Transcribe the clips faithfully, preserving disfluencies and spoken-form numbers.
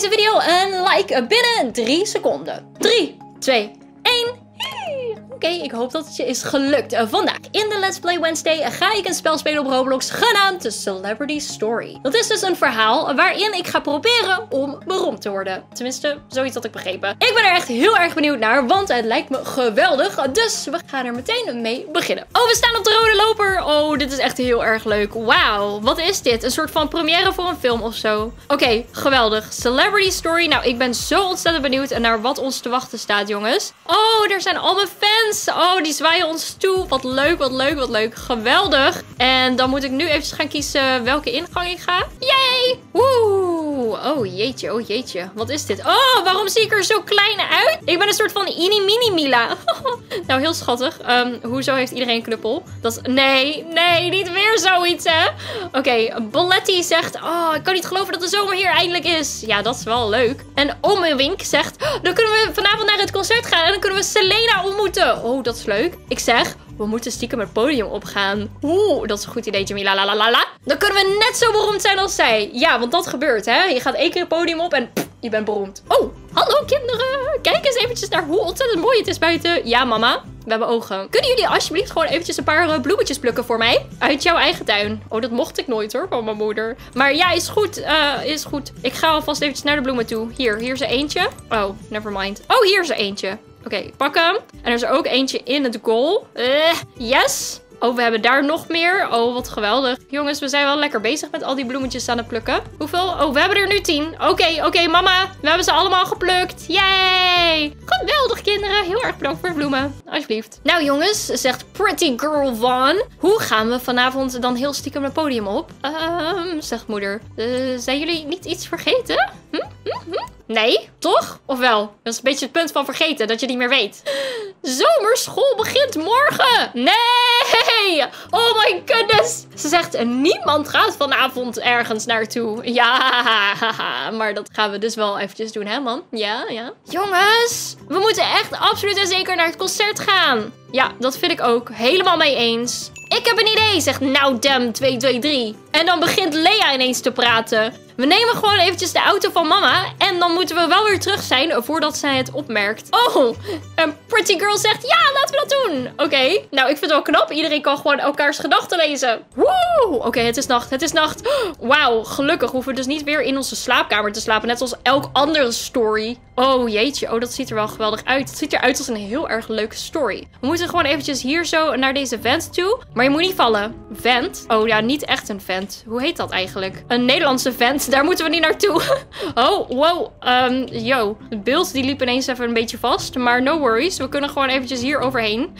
deze video een like binnen drie seconden. drie, twee, één. Oké, okay, ik hoop dat het je is gelukt. Uh, vandaag in de Let's Play Wednesday ga ik een spel spelen op Roblox genaamd The Celebrity Story. Dat is dus een verhaal waarin ik ga proberen om beroemd te worden. Tenminste, zoiets had ik begrepen. Ik ben er echt heel erg benieuwd naar, want het lijkt me geweldig. Dus we gaan er meteen mee beginnen. Oh, we staan op de rode loper. Oh, dit is echt heel erg leuk. Wauw, wat is dit? Een soort van première voor een film of zo. Oké, okay, geweldig. Celebrity Story. Nou, ik ben zo ontzettend benieuwd naar wat ons te wachten staat, jongens. Oh, daar zijn al mijn fans. Oh, die zwaaien ons toe. Wat leuk, wat leuk, wat leuk. Geweldig. En dan moet ik nu even gaan kiezen welke ingang ik ga. Yay! Woe! Oh, jeetje, oh, jeetje. Wat is dit? Oh, waarom zie ik er zo klein uit? Ik ben een soort van inimini-mila. Nou, heel schattig. Um, hoezo heeft iedereen een knuppel? Dat is... Nee, nee, niet weer zoiets, hè? Oké, okay, Balletti zegt... Oh, ik kan niet geloven dat de zomer hier eindelijk is. Ja, dat is wel leuk. En Omewink zegt... Oh, dan kunnen we vanavond naar het concert gaan en dan kunnen we Selena ontmoeten. Oh, dat is leuk. Ik zeg, we moeten stiekem het podium opgaan. Oeh, dat is een goed idee, Jamila. La, la, la, la. Dan kunnen we net zo beroemd zijn als zij. Ja, want dat gebeurt, hè. Je gaat één keer het podium op en pff, je bent beroemd. Oh, hallo kinderen. Kijk eens eventjes naar hoe ontzettend mooi het is buiten. Ja, mama. We hebben ogen. Kunnen jullie alsjeblieft gewoon eventjes een paar bloemetjes plukken voor mij? Uit jouw eigen tuin. Oh, dat mocht ik nooit hoor, van mijn moeder. Maar ja, is goed. Uh, is goed. Ik ga alvast eventjes naar de bloemen toe. Hier, hier is er eentje. Oh, never mind. Oh, hier is er eentje. Oké, okay, pak hem. En er is er ook eentje in het goal. Uh, yes! Oh, we hebben daar nog meer. Oh, wat geweldig. Jongens, we zijn wel lekker bezig met al die bloemetjes aan het plukken. Hoeveel? Oh, we hebben er nu tien. Oké, okay, oké, okay, mama. We hebben ze allemaal geplukt. Yay! Geweldig, kinderen. Heel erg bedankt voor de bloemen. Alsjeblieft. Nou, jongens, zegt Pretty Girl One. Hoe gaan we vanavond dan heel stiekem het podium op? Um, zegt moeder. Uh, zijn jullie niet iets vergeten? Hm? Hm? Hm? Nee, toch? Of wel? Dat is een beetje het punt van vergeten, dat je niet meer weet. Zomerschool begint morgen! Nee! Oh my goodness! Ze zegt, niemand gaat vanavond ergens naartoe. Ja, maar dat gaan we dus wel eventjes doen, hè man? Ja, ja. Jongens, we moeten echt absoluut en zeker naar het concert gaan. Ja, dat vind ik ook. Helemaal mee eens. Ik heb een idee, zegt nou damn twee twee drie. En dan begint Lea ineens te praten. We nemen gewoon eventjes de auto van mama. En dan moeten we wel weer terug zijn voordat zij het opmerkt. Oh, een pretty girl zegt ja, laten we dat doen. Oké, okay. Nou ik vind het wel knap. Iedereen kan gewoon elkaars gedachten lezen. Woe! Oké, okay, het is nacht, het is nacht. Wauw, gelukkig hoeven we dus niet weer in onze slaapkamer te slapen. Net zoals elk andere story. Oh jeetje, oh dat ziet er wel geweldig uit. Het ziet eruit als een heel erg leuke story. We moeten gewoon eventjes hier zo naar deze vent toe. Maar je moet niet vallen. Vent? Oh ja, niet echt een vent. Hoe heet dat eigenlijk? Een Nederlandse vent. Daar moeten we niet naartoe. Oh, wow. Um, yo. Het beeld die liep ineens even een beetje vast. Maar no worries. We kunnen gewoon eventjes hier overheen.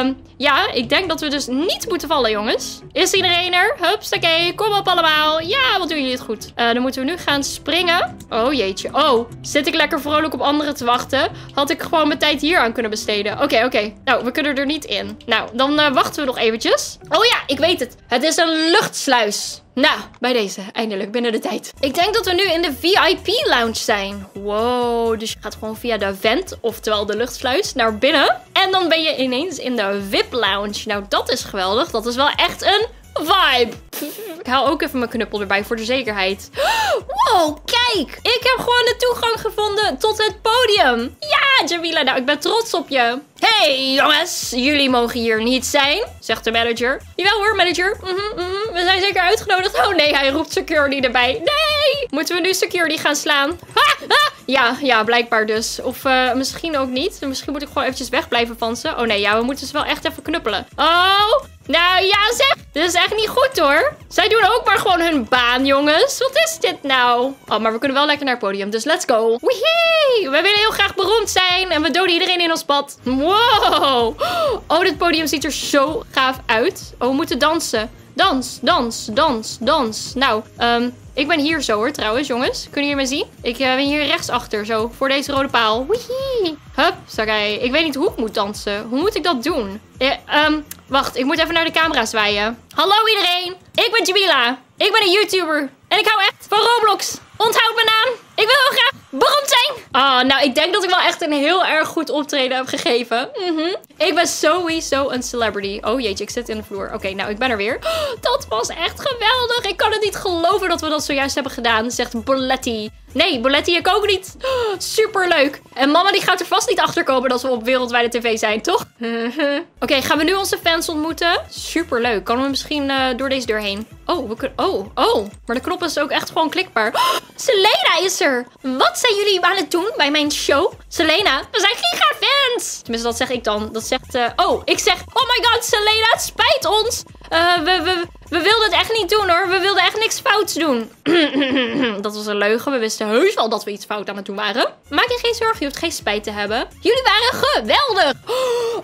Um, ja, ik denk dat we dus niet moeten vallen, jongens. Is iedereen er? Hups, oké. Okay. Kom op allemaal. Ja, wat doen jullie het goed. Uh, dan moeten we nu gaan springen. Oh, jeetje. Oh, zit ik lekker vrolijk op anderen te wachten? Had ik gewoon mijn tijd hier aan kunnen besteden. Oké, okay, oké. Okay. Nou, we kunnen er niet in. Nou, dan uh, wachten we nog eventjes. Oh ja, ik weet het. Het is een luchtsluis. Nou, bij deze. Eindelijk, binnen de tijd. Ik denk dat we nu in de V I P-lounge zijn. Wow, dus je gaat gewoon via de vent, oftewel de luchtsluis, naar binnen. En dan ben je ineens in de V I P-lounge. Nou, dat is geweldig. Dat is wel echt een vibe. Ik haal ook even mijn knuppel erbij voor de zekerheid. Wow, kijk! Ik heb gewoon de toegang gevonden tot het podium. Ja, Jamila, nou, ik ben trots op je. Hey jongens, jullie mogen hier niet zijn, zegt de manager. Jawel hoor, manager. Mm-hmm, mm-hmm. We zijn zeker uitgenodigd. Oh nee, hij roept security erbij. Nee! Moeten we nu security gaan slaan? Ha, ha. Ja, ja, blijkbaar dus. Of uh, misschien ook niet. Misschien moet ik gewoon eventjes wegblijven van ze. Oh nee, ja, we moeten ze wel echt even knuppelen. Oh, nou ja zeg. Dit is echt niet goed hoor. Zij doen ook maar gewoon hun baan, jongens. Wat is dit nou? Oh, maar we kunnen wel lekker naar het podium, dus let's go. Wee-hee! We willen heel graag beroemd zijn en we doden iedereen in ons pad. Wow! Oh, dit podium ziet er zo gaaf uit. Oh, we moeten dansen. Dans, dans, dans, dans. Nou, um, ik ben hier zo hoor trouwens, jongens. Kunnen jullie me zien? Ik uh, ben hier rechtsachter, zo, voor deze rode paal. Wee-hee! Hup, sorry. Ik weet niet hoe ik moet dansen. Hoe moet ik dat doen? Eh, um, wacht, ik moet even naar de camera zwaaien. Hallo iedereen! Ik ben Jamila. Ik ben een YouTuber. En ik hou echt van Roblox. Onthoud mijn naam. Ik wil heel graag beroemd zijn. Ah, oh, nou, ik denk dat ik wel echt een heel erg goed optreden heb gegeven. Mm-hmm. Ik ben sowieso een celebrity. Oh jeetje, ik zit in de vloer. Oké, okay, nou, ik ben er weer. Dat was echt geweldig. Ik kan het niet geloven dat we dat zojuist hebben gedaan, zegt Balletti. Nee, Bolette hier ook niet. Oh, superleuk. En mama die gaat er vast niet achter komen dat we op wereldwijde tv zijn, toch? Oké, okay, gaan we nu onze fans ontmoeten? Superleuk. Kunnen we misschien uh, door deze deur heen? Oh, we kunnen... Oh, oh. Maar de knop is ook echt gewoon klikbaar. Oh, Selena is er. Wat zijn jullie aan het doen bij mijn show? Selena, we zijn gigafans. Tenminste, dat zeg ik dan. Dat zegt... Uh... Oh, ik zeg... Oh my god, Selena, het spijt ons. Uh, we, we, we wilden het echt niet doen, hoor. We wilden echt niks fouts doen. Dat was een leugen. We wisten heus wel dat we iets fout aan het doen waren. Maak je geen zorgen. Je hoeft geen spijt te hebben. Jullie waren geweldig.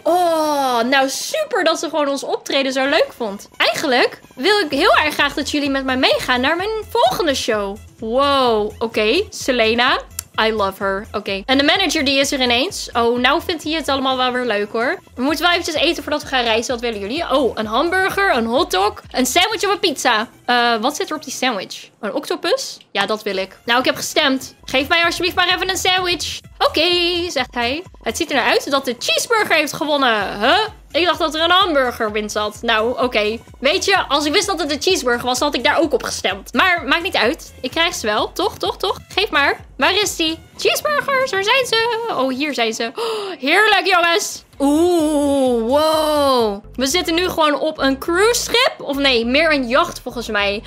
Oh, nou super dat ze gewoon ons optreden zo leuk vond. Eigenlijk wil ik heel erg graag dat jullie met mij meegaan naar mijn volgende show. Wow, oké. Okay. Selena, I love her. Oké. Okay. En de manager die is er ineens. Oh, nou vindt hij het allemaal wel weer leuk, hoor. We moeten wel eventjes eten voordat we gaan reizen. Wat willen jullie? Oh, een hamburger, een hotdog, een sandwich of een pizza. Uh, wat zit er op die sandwich? Een octopus? Ja, dat wil ik. Nou, ik heb gestemd. Geef mij alsjeblieft maar even een sandwich. Oké, okay, zegt hij. Het ziet er naar uit dat de cheeseburger heeft gewonnen. Huh? Ik dacht dat er een hamburger win zat. Nou, oké. Okay. Weet je, als ik wist dat het een cheeseburger was, had ik daar ook op gestemd. Maar maakt niet uit. Ik krijg ze wel. Toch, toch, toch? Geef maar. Waar is die? Cheeseburgers, waar zijn ze? Oh, hier zijn ze. Oh, heerlijk, jongens. Oeh, wow. We zitten nu gewoon op een cruiseschip. Of nee, meer een jacht volgens mij.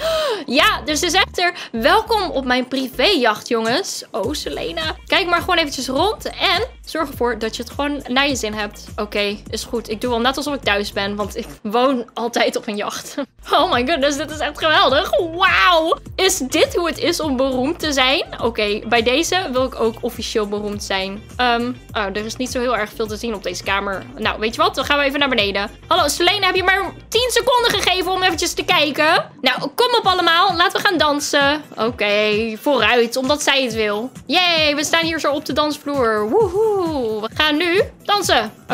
Ja, dus ze zegt er... Welkom op mijn privéjacht, jongens. Oh, Selena. Kijk maar gewoon eventjes rond. En zorg ervoor dat je het gewoon naar je zin hebt. Oké, okay, is goed. Ik doe wel net alsof ik thuis ben. Want ik woon altijd op een jacht. Oh my goodness, dit is echt geweldig. Wauw. Is dit hoe het is om beroemd te zijn? Oké, okay, bij deze wil ik ook officieel beroemd zijn. Um, oh, er is niet zo heel erg veel te zien op deze kamer. Nou, weet je wat? Dan gaan we even naar beneden. Hallo, Selena, heb je maar tien seconden gegeven om eventjes te kijken? Nou, kom op allemaal. Laten we gaan dansen. Oké, okay, vooruit. Omdat zij het wil. Yay, we staan hier zo op de dansvloer. Woehoe. We gaan nu dansen. Oké,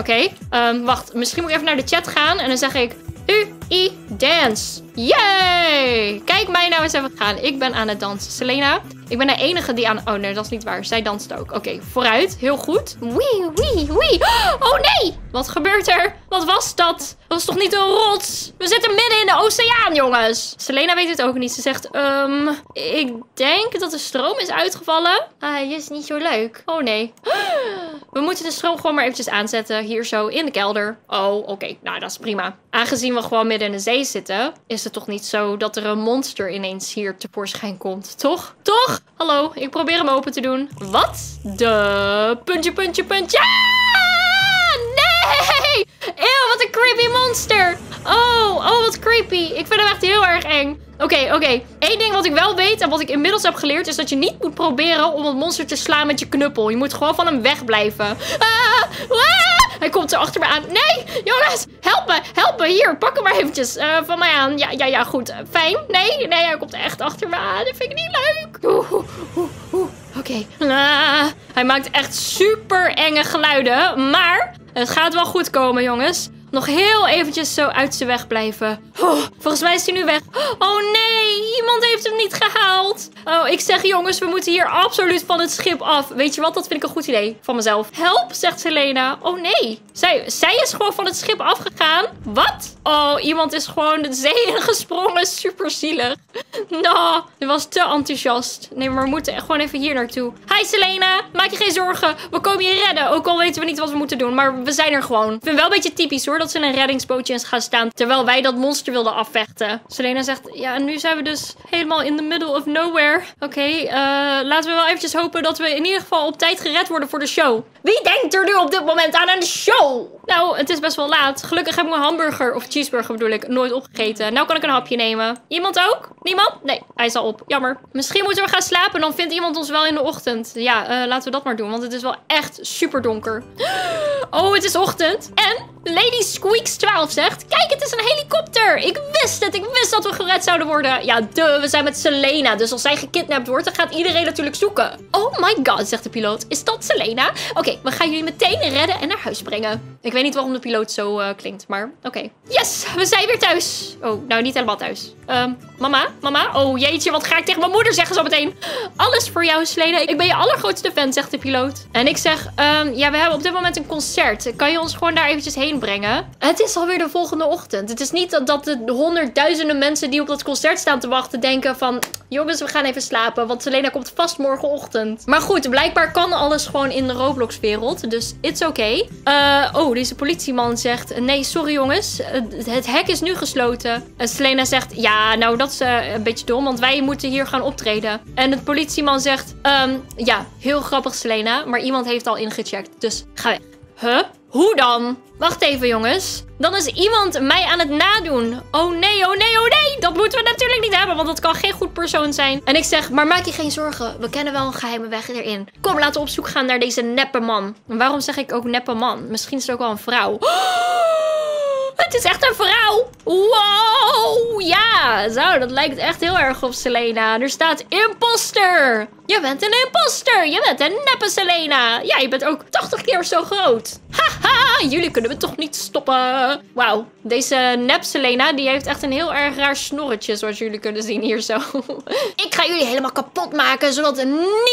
okay. um, wacht. Misschien moet ik even naar de chat gaan. En dan zeg ik... U I dance. Yay! Kijk mij nou eens even gaan. Ik ben aan het dansen. Selena, ik ben de enige die aan... Oh nee, dat is niet waar. Zij danst ook. Oké, okay, vooruit. Heel goed. Wee, wee, wee. Oh nee! Wat gebeurt er? Wat was dat? Dat was toch niet een rots? We zitten midden in de oceaan, jongens. Selena weet het ook niet. Ze zegt, um, ik denk dat de stroom is uitgevallen. Hij uh, is niet zo leuk. Oh nee. We moeten de stroom gewoon maar eventjes aanzetten. Hier zo, in de kelder. Oh, oké. Okay. Nou, dat is prima. Aangezien we gewoon midden in de zee zitten, is het toch niet zo dat er een monster ineens hier tevoorschijn komt. Toch? Toch? Hallo, ik probeer hem open te doen. Wat? De puntje, puntje, puntje. Nee! Eeuw, wat een creepy monster. Oh, oh, wat creepy. Ik vind hem echt heel erg eng. Oké, okay, oké. Okay. Eén ding wat ik wel weet en wat ik inmiddels heb geleerd... is dat je niet moet proberen om het monster te slaan met je knuppel. Je moet gewoon van hem wegblijven. Ah, ah, hij komt er achter me aan. Nee, jongens, help me, help me. Hier, pak hem maar eventjes uh, van mij aan. Ja, ja, ja, goed. Uh, fijn. Nee, nee, hij komt echt achter me aan. Dat vind ik niet leuk. Oeh, oeh, oeh, oeh. Oké. Okay. Ah, hij maakt echt super enge geluiden. Maar het gaat wel goed komen, jongens. Nog heel eventjes zo uit zijn weg blijven. Oh, volgens mij is hij nu weg. Oh nee, iemand heeft hem niet gehaald. Oh, ik zeg jongens, we moeten hier absoluut van het schip af. Weet je wat, dat vind ik een goed idee van mezelf. Help, zegt Selena. Oh nee, zij, zij is gewoon van het schip afgegaan. Wat? Oh, iemand is gewoon de zee ingesprongen. Super zielig. Nou, hij was te enthousiast. Nee, maar we moeten gewoon even hier naartoe. Hi Selena, maak je geen zorgen. We komen je redden. Ook al weten we niet wat we moeten doen, maar we zijn er gewoon. Ik vind wel een beetje typisch hoor. Dat ze in een reddingsbootje gaan staan. Terwijl wij dat monster wilden afvechten. Selena zegt, ja, en nu zijn we dus helemaal in the middle of nowhere. Oké, okay, uh, laten we wel eventjes hopen dat we in ieder geval op tijd gered worden voor de show. Wie denkt er nu op dit moment aan een show? Nou, het is best wel laat. Gelukkig heb ik mijn hamburger, of cheeseburger bedoel ik, nooit opgegeten. Nou kan ik een hapje nemen. Iemand ook? Niemand? Nee, hij is al op. Jammer. Misschien moeten we gaan slapen. Dan vindt iemand ons wel in de ochtend. Ja, uh, laten we dat maar doen. Want het is wel echt super donker. Oh, het is ochtend. En... Lady Squeaks twaalf zegt... Kijk, het is een helikopter. Ik wist het. Ik wist dat we gered zouden worden. Ja, duh. We zijn met Selena. Dus als zij gekidnapt wordt, dan gaat iedereen natuurlijk zoeken. Oh my god, zegt de piloot. Is dat Selena? Oké, okay, we gaan jullie meteen redden en naar huis brengen. Ik weet niet waarom de piloot zo uh, klinkt, maar oké. Okay. Yes, we zijn weer thuis. Oh, nou niet helemaal thuis. Um, mama, mama. Oh jeetje, wat ga ik tegen mijn moeder zeggen zo meteen? Alles voor jou, Selena. Ik ben je allergrootste fan, zegt de piloot. En ik zeg... Um, ja, we hebben op dit moment een concert. Kan je ons gewoon daar eventjes heen brengen. Het is alweer de volgende ochtend. Het is niet dat, dat de honderdduizenden mensen die op dat concert staan te wachten denken van... Jongens, we gaan even slapen, want Selena komt vast morgenochtend. Maar goed, blijkbaar kan alles gewoon in de Roblox-wereld. Dus it's oké. Okay. Uh, oh, deze politieman zegt... Nee, sorry jongens. Het, het hek is nu gesloten. En Selena zegt... Ja, nou dat is uh, een beetje dom, want wij moeten hier gaan optreden. En het politieman zegt... Um, ja, heel grappig Selena, maar iemand heeft al ingecheckt. Dus ga weg. Huh? Hoe dan? Wacht even jongens. Dan is iemand mij aan het nadoen. Oh nee, oh nee, oh nee. Dat moeten we natuurlijk niet hebben, want dat kan geen goed persoon zijn. En ik zeg, maar maak je geen zorgen. We kennen wel een geheime weg erin. Kom, laten we op zoek gaan naar deze neppe man. En waarom zeg ik ook neppe man? Misschien is het ook wel een vrouw. Oh, het is echt een vrouw. Wow, ja. Zo, dat lijkt echt heel erg op Selena. Er staat imposter. Je bent een imposter. Je bent een neppe Selena. Ja, je bent ook tachtig keer zo groot. Haha, jullie kunnen me toch niet stoppen. Wauw, deze nep Selena, die heeft echt een heel erg raar snorretje, zoals jullie kunnen zien hier zo. Ik ga jullie helemaal kapot maken, zodat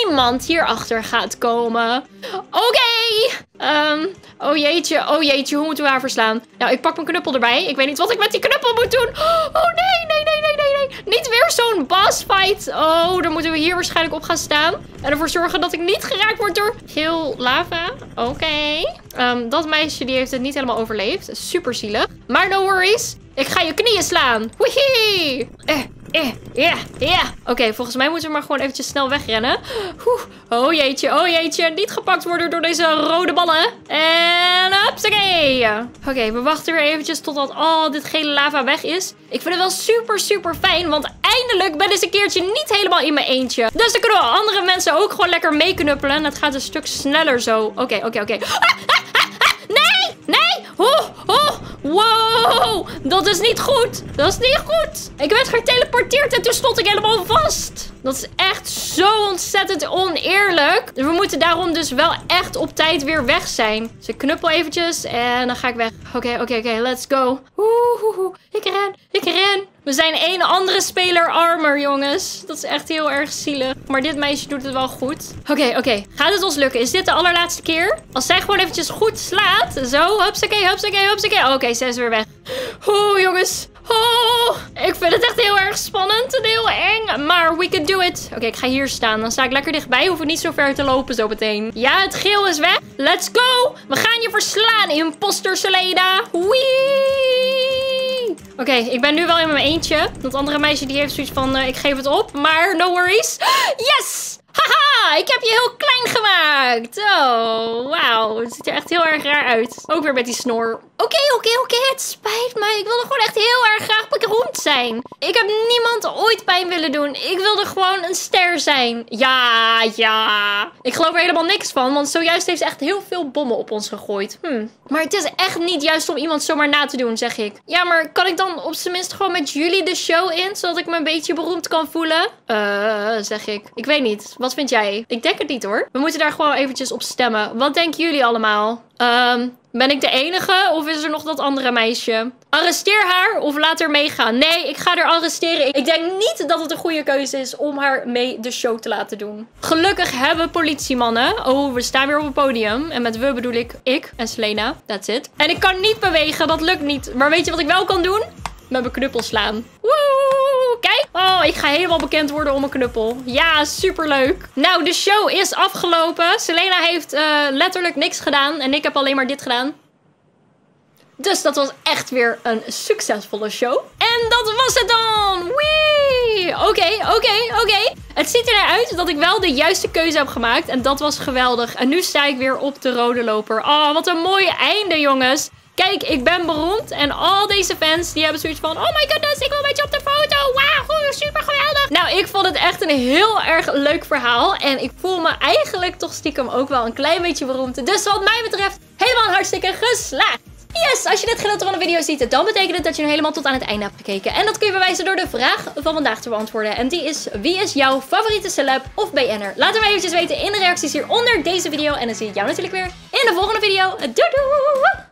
niemand hierachter gaat komen. Oké. Okay. Um, oh jeetje, oh jeetje, hoe moeten we haar verslaan? Nou, ik pak mijn knuppel erbij. Ik weet niet wat ik met die knuppel moet doen. Oh nee, nee, nee, nee, nee, nee. Niet weer zo'n boss fight. Oh, dan moeten we hier waarschijnlijk op gaan staan. En ervoor zorgen dat ik niet geraakt word door heel lava. Oké. Okay. Um, dat meisje die heeft het niet helemaal overleefd. Super zielig. Maar no worries. Ik ga je knieën slaan. Wee! Eh, eh, yeah, yeah. Oké, okay, volgens mij moeten we maar gewoon eventjes snel wegrennen. Oeh. Oh jeetje, oh jeetje. Niet gepakt worden door deze rode ballen. En hupsakee. Oké, okay, we wachten weer eventjes totdat al oh, dit gele lava weg is. Ik vind het wel super, super fijn. Want eindelijk ben ik eens een keertje niet helemaal in mijn eentje. Dus dan kunnen we andere mensen ook gewoon lekker meeknuppelen. En het gaat een stuk sneller zo. Oké, okay, oké, okay, oké. Okay. Ah, ah, ah, ah. Nee, nee. Oh, oh. Wow, dat is niet goed. Dat is niet goed. Ik werd geteleporteerd en toen stond ik helemaal vast. Dat is echt zo ontzettend oneerlijk. We moeten daarom dus wel echt op tijd weer weg zijn. Dus ik knuppel eventjes en dan ga ik weg. Oké, okay, oké, okay, oké, okay, let's go. Oeh, oeh, oeh. Ik ren, ik ren. We zijn één andere speler armer, jongens. Dat is echt heel erg zielig. Maar dit meisje doet het wel goed. Oké, okay, oké. Okay. Gaat het ons lukken? Is dit de allerlaatste keer? Als zij gewoon eventjes goed slaat. Zo, hupsakee, hupsakee, hupsakee. Oké, okay, zij is weer weg. Oeh, jongens. Oh, ik vind het echt heel erg spannend en heel eng. Maar we can do it. Oké, okay, ik ga hier staan. Dan sta ik lekker dichtbij. Hoef ik niet zo ver te lopen zo meteen. Ja, het geel is weg. Let's go. We gaan je verslaan, imposter Selena. Wee. Oké, okay, ik ben nu wel in mijn eentje. Dat andere meisje die heeft zoiets van, uh, ik geef het op. Maar no worries. Yes! Haha, ik heb je heel klein gemaakt. Oh, wauw. Het ziet er echt heel erg raar uit. Ook weer met die snor. Oké, oké, oké. Het spijt me. Ik wilde gewoon echt heel erg graag beroemd zijn. Ik heb niemand ooit pijn willen doen. Ik wilde gewoon een ster zijn. Ja, ja. Ik geloof er helemaal niks van, want zojuist heeft ze echt heel veel bommen op ons gegooid. Hm. Maar het is echt niet juist om iemand zomaar na te doen, zeg ik. Ja, maar kan ik dan op zijn minst gewoon met jullie de show in, zodat ik me een beetje beroemd kan voelen? Uh, zeg ik. Ik weet niet. Wat vind jij? Ik denk het niet, hoor. We moeten daar gewoon eventjes op stemmen. Wat denken jullie allemaal? Um, ben ik de enige of is er nog dat andere meisje? Arresteer haar of laat haar meegaan. Nee, ik ga haar arresteren. Ik denk niet dat het een goede keuze is om haar mee de show te laten doen. Gelukkig hebben politiemannen. Oh, we staan weer op een podium. En met we bedoel ik ik en Selena. That's it. En ik kan niet bewegen, dat lukt niet. Maar weet je wat ik wel kan doen? Met mijn knuppel slaan. Woe, kijk. Oh, ik ga helemaal bekend worden om mijn knuppel. Ja, superleuk. Nou, de show is afgelopen. Selena heeft uh, letterlijk niks gedaan. En ik heb alleen maar dit gedaan. Dus dat was echt weer een succesvolle show. En dat was het dan. Wee. Oké, okay, oké, okay, oké. Okay. Het ziet eruit dat ik wel de juiste keuze heb gemaakt. En dat was geweldig. En nu sta ik weer op de rode loper. Oh, wat een mooi einde, jongens. Kijk, ik ben beroemd en al deze fans die hebben zoiets van... Oh my goodness, ik wil met je op de foto. Wauw, super geweldig. Nou, ik vond het echt een heel erg leuk verhaal. En ik voel me eigenlijk toch stiekem ook wel een klein beetje beroemd. Dus wat mij betreft, helemaal hartstikke geslaagd. Yes, als je dit gedeelte van de video ziet, dan betekent het dat je hem helemaal tot aan het einde hebt gekeken. En dat kun je bewijzen door de vraag van vandaag te beantwoorden. En die is, wie is jouw favoriete celeb of B N'er? Laat het me eventjes weten in de reacties hieronder deze video. En dan zie ik jou natuurlijk weer in de volgende video. Doei doei!